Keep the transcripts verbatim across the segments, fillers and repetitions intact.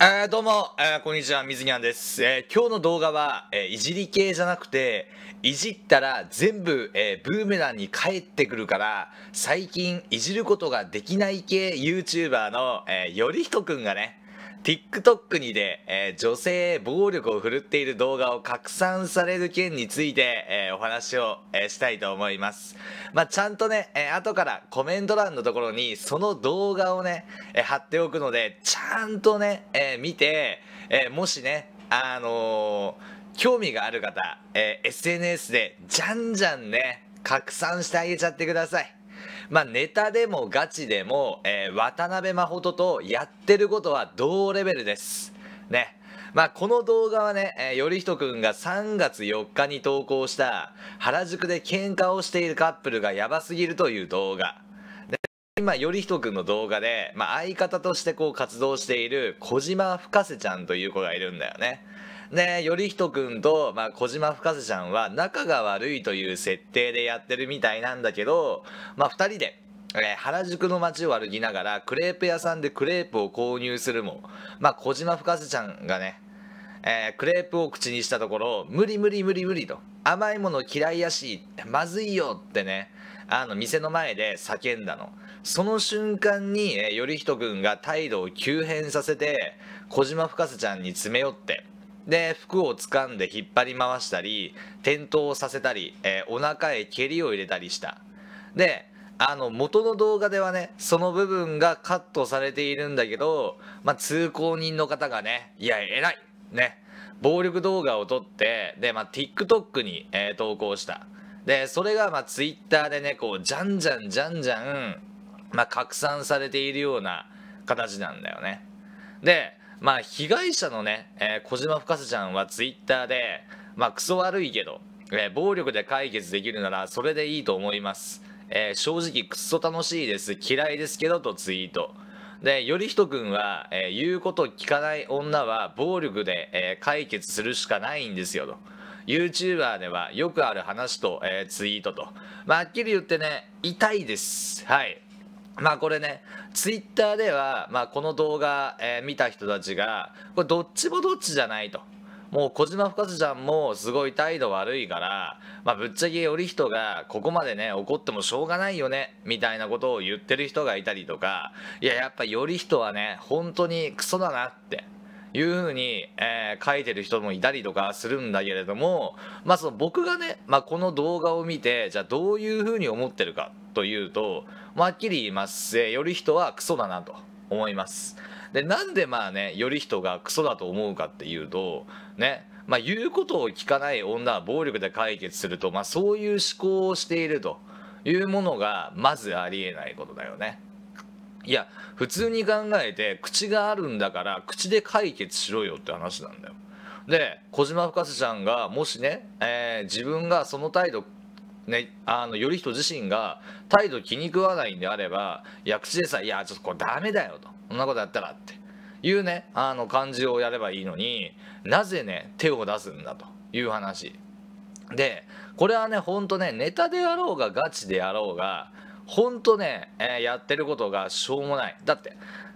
えーどうも、えー、こんにちは、みずにゃんです、えー。今日の動画は、えー、いじり系じゃなくて、いじったら全部、えー、ブーメランに返ってくるから、最近いじることができない系 YouTuber の、えー、よりひこくんがね、TikTok にで、えー、女性暴力を振るっている動画を拡散される件について、えー、お話を、えー、したいと思います。まあ、ちゃんとね、えー、後からコメント欄のところにその動画をね、えー、貼っておくので、ちゃんとね、えー、見て、えー、もしね、あのー、興味がある方、えー、エスエヌエス でじゃんじゃんね、拡散してあげちゃってください。まあ、ネタでもガチでも、えー、渡辺真琴とやってることは同レベルです。ね。まあ、この動画はね、えー、よりひとくんがさんがつよっかに投稿した原宿で喧嘩をしているカップルがやばすぎるという動画。で今、よりひとくんの動画で、まあ、相方としてこう活動している小島深瀬ちゃんという子がいるんだよね。で、よりひとくんと、まあ、小島深瀬ちゃんは仲が悪いという設定でやってるみたいなんだけど、まあ、ふたりで、えー、原宿の街を歩きながらクレープ屋さんでクレープを購入するも、まあ、小島深瀬ちゃんがね、えー、クレープを口にしたところ、無理無理無理無理と、甘いもの嫌いやし、まずいよってね、あの店の前で叫んだの。その瞬間に、えー、よりひとくんが態度を急変させて、小島深瀬ちゃんに詰め寄って、で、服を掴んで引っ張り回したり、転倒させたり、えー、お腹へ蹴りを入れたりした。で、あの、元の動画ではね、その部分がカットされているんだけど、まあ、通行人の方がね、いや、偉いね、暴力動画を撮って、で、まあ、TikTok に、えー、投稿した。で、それが、まあ、Twitter でね、こう、じゃんじゃんじゃんじゃん、まあ、拡散されているような形なんだよね。で、まあ、被害者のね、えー、小島深瀬ちゃんはツイッターで、まあ、クソ悪いけど、えー、暴力で解決できるならそれでいいと思います。えー、正直クソ楽しいです。嫌いですけどとツイート。で、よりひとくんは、えー、言うこと聞かない女は暴力で、えー、解決するしかないんですよと。YouTuber ではよくある話と、えー、ツイートと。まあ、はっきり言ってね、痛いです。はい。まあこれね、ツイッターでは、まあ、この動画、えー、見た人たちが、これどっちもどっちじゃないと。もう小島深瀬ちゃんもすごい態度悪いから、まあ、ぶっちゃけより人がここまでね、怒ってもしょうがないよね、みたいなことを言ってる人がいたりとか、いや、やっぱより人はね、本当にクソだなって。いうふうに、えー、書いてる人もいたりとかするんだけれども、まあその僕がね、まあ、この動画を見てじゃあどういうふうに思ってるかというと、まあ、はっきり言います、えー、より人はクソだなと思います。で、なんでまあね、より人がクソだと思うかっていうとね、まあ、言うことを聞かない女は暴力で解決すると、まあ、そういう思考をしているというものがまずありえないことだよね。いや、普通に考えて、口があるんだから口で解決しろよって話なんだよ。で、小島深瀬ちゃんがもしね、えー、自分がその態度ね、あのより人自身が態度気に食わないんであれば、いや口でさ「いやちょっとこれダメだよ」と「そんなことやったら」っていうね、あの感じをやればいいのに、なぜね手を出すんだという話で、これはねほんとね、ネタであろうがガチであろうがほんとね、えー、やってることがしょうもない。だって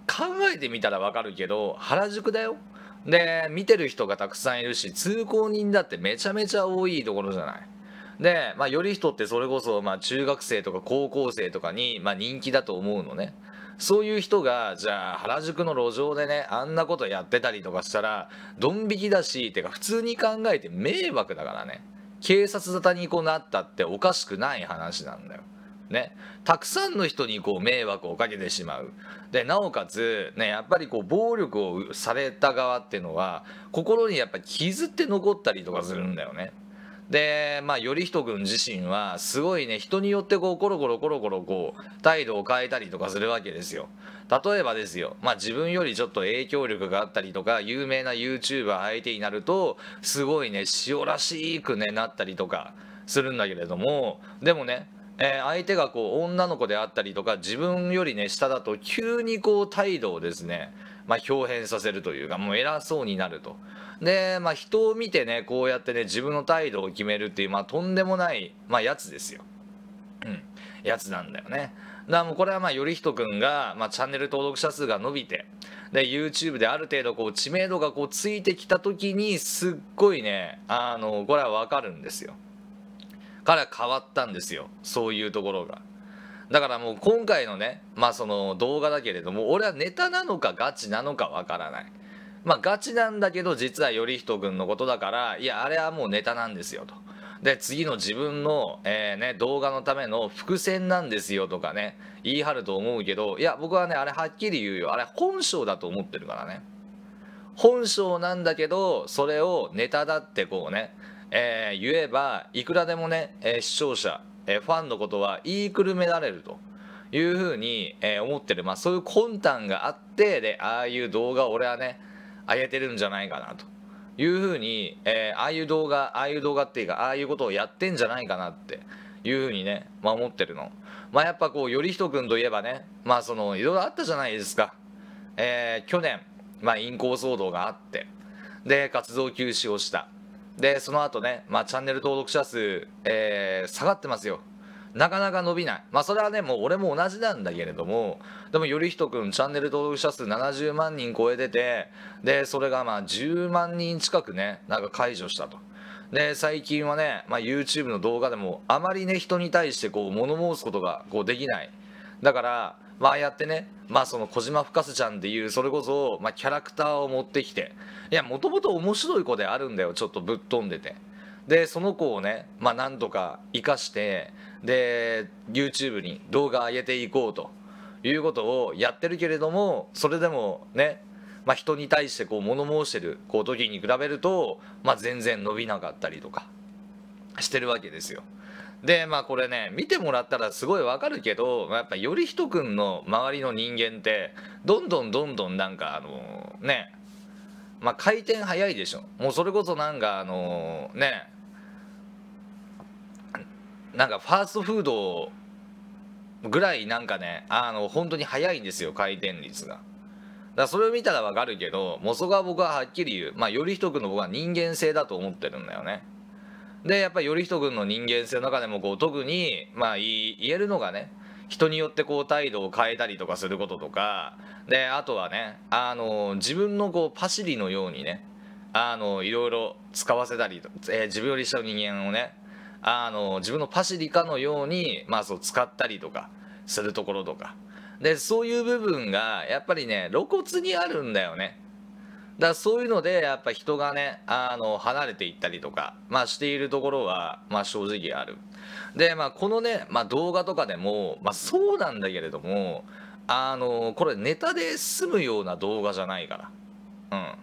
考えてみたらわかるけど、原宿だよ。で、見てる人がたくさんいるし、通行人だってめちゃめちゃ多いところじゃない。で、まあ、より人ってそれこそ、まあ、中学生とか高校生とかに、まあ、人気だと思うのね。そういう人がじゃあ原宿の路上でね、あんなことやってたりとかしたらドン引きだし、てか普通に考えて迷惑だからね、警察沙汰にこうなったっておかしくない話なんだよ。ね、たくさんの人にこう迷惑をかけてしまう。でなおかつ、ね、やっぱりこう暴力をされた側っていうのは心にやっぱり傷って残ったりとかするんだよね。で、まあ、よりひとくん自身はすごいね、人によってこうコロコロコロコロこう態度を変えたりとかするわけですよ。例えばですよ、まあ、自分よりちょっと影響力があったりとか有名な YouTuber 相手になるとすごいね塩らしく、ね、なったりとかするんだけれども、でもねえー、相手がこう女の子であったりとか自分よりね下だと急にこう態度をですね、まあ、表変させるというか、もう偉そうになると。で、まあ、人を見てねこうやってね自分の態度を決めるっていう、まあ、とんでもない、まあ、やつですよ。うん、やつなんだよね。だからもうこれはまあよりひとくんが、まあ、チャンネル登録者数が伸びてで YouTube である程度こう知名度がこうついてきた時にすっごいね、あのこれは分かるんですよ。から変わったんですよ、そういうところが。だからもう今回のね、まあその動画だけれども、俺はネタなのかガチなのかわからない。まあガチなんだけど、実は頼仁君のことだから、いやあれはもうネタなんですよと。で次の自分の、えーね、動画のための伏線なんですよとかね言い張ると思うけど、いや僕はねあれはっきり言うよ、あれ本性だと思ってるからね。本性なんだけどそれをネタだってこうね、えー、言えばいくらでもね、えー、視聴者、えー、ファンのことは言いくるめられるというふうに、えー、思ってる、まあ、そういう魂胆があって、でああいう動画を俺はね上げてるんじゃないかなと。いうふうに、えー、ああいう動画ああいう動画っていうかああいうことをやってんじゃないかなっていうふうにね、まあ、思ってるの。まあやっぱこう頼仁君といえばね、まあそのいろいろあったじゃないですか。えー、去年まあ淫行騒動があって、で活動休止をした。でその後ね、まあチャンネル登録者数、えー、下がってますよ。なかなか伸びない。まあそれはねもう俺も同じなんだけれども、でも頼仁君チャンネル登録者数ななじゅうまんにん超えてて、でそれがまあじゅうまんにん近くねなんか解除したと。で最近はね、まあ、YouTube の動画でもあまりね人に対してこう物申すことがこうできない。だからまあやってね、まあその小島深瀬ちゃんっていうそれこそまあキャラクターを持ってきて、いやもともと面白い子であるんだよ、ちょっとぶっ飛んでて。でその子をね、まあ、なんとか生かしてで YouTube に動画上げていこうということをやってるけれども、それでもね、まあ、人に対してこう物申してるこう時に比べると、まあ、全然伸びなかったりとかしてるわけですよ。でまあこれね見てもらったらすごいわかるけど、まあ、やっぱ頼仁君の周りの人間ってどんどんどんどんなんかあのー、ねまあ回転早いでしょ。もうそれこそなんかあのー、ねなんかファーストフードぐらいなんかねあの本当に早いんですよ、回転率が。だからそれを見たらわかるけど、もうそこは僕ははっきり言う、まあ頼仁君の僕は人間性だと思ってるんだよね。でやっぱり頼仁君の人間性の中でもこう特にまあ言えるのがね、人によってこう態度を変えたりとかすることとかで、あとはねあの自分のこうパシリのようにねあのいろいろ使わせたりと、えー、自分より下の人間をねあの自分のパシリかのように、まあ、そう使ったりとかするところとかで、そういう部分がやっぱりね露骨にあるんだよね。だからそういうのでやっぱ人がねあの離れていったりとか、まあ、しているところは、まあ、正直ある。で、まあ、このね、まあ、動画とかでも、まあ、そうなんだけれどもあのこれネタで済むような動画じゃないから、うん、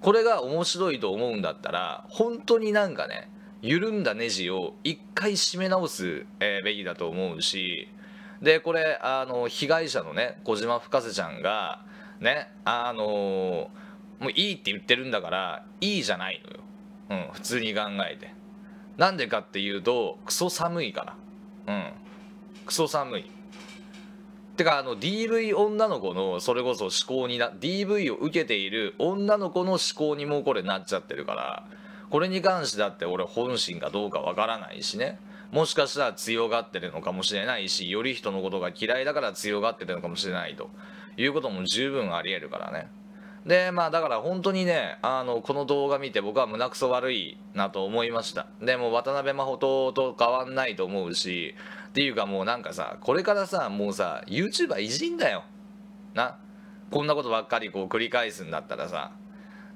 これが面白いと思うんだったら本当になんかね緩んだネジを一回締め直すべきだと思うし、でこれあの被害者のね小島深瀬ちゃんがねあのもういいって言ってるんだからいいじゃないのよ、うん、普通に考えて。なんでかっていうとクソ寒いから、うん、クソ寒い。てかあの ディーブイ 女の子のそれこそ思考にな ディーブイ を受けている女の子の思考にもうこれなっちゃってるから、これに関してだって俺本心かどうかわからないしね、もしかしたら強がってるのかもしれないし、頼仁のことが嫌いだから強がってるのかもしれないということも十分ありえるからね。でまあだから本当にねあのこの動画見て僕は胸くそ悪いなと思いました。でも渡辺真琴と変わんないと思うし、っていうかもうなんかさこれからさもうさ YouTuber いじんだよな、こんなことばっかりこう繰り返すんだったらさ。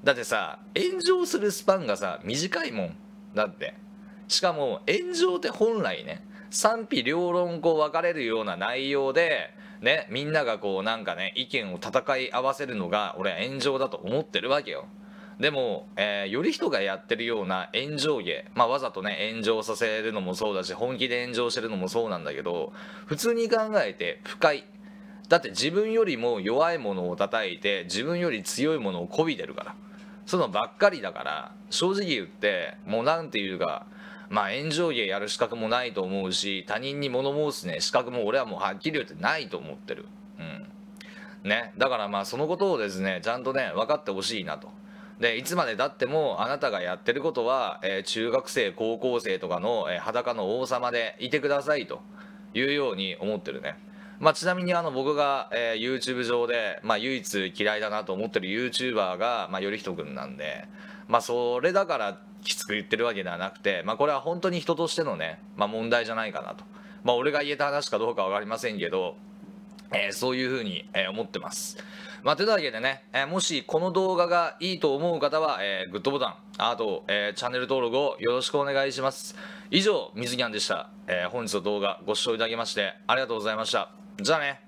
だってさ炎上するスパンがさ短いもんだって。しかも炎上って本来ね賛否両論こう分かれるような内容でね、みんながこうなんかね意見を戦い合わせるのが俺は炎上だと思ってるわけよ。でも、えー、頼仁がやってるような炎上芸、まあ、わざとね炎上させるのもそうだし本気で炎上してるのもそうなんだけど、普通に考えて不快だって。自分よりも弱いものを叩いて自分より強いものをこびてるから、そういうのばっかりだから、正直言ってもうなんていうか、まあ炎上芸やる資格もないと思うし、他人に物申すね資格も俺はもうはっきり言ってないと思ってる、うんね。だからまあそのことをですねちゃんとね分かってほしいなと。でいつまでだってもあなたがやってることは、えー、中学生高校生とかの、えー、裸の王様でいてくださいというように思ってるね。まあ、ちなみにあの僕が、えー、YouTube 上で、まあ、唯一嫌いだなと思ってる YouTuber が、まあ、よりひとくんなんで、まあ、それだからきつく言ってるわけではなくて、まあ、これは本当に人としてのね、まあ、問題じゃないかなと、まあ、俺が言えた話かどうか分かりませんけど、えー、そういうふうに、えー、思ってます。まあ、というわけでね、えー、もしこの動画がいいと思う方は、えー、グッドボタン、あと、えー、チャンネル登録をよろしくお願いします。以上、みずぎゃんでした。えー、本日の動画ご視聴いただきましてありがとうございました。じゃあね。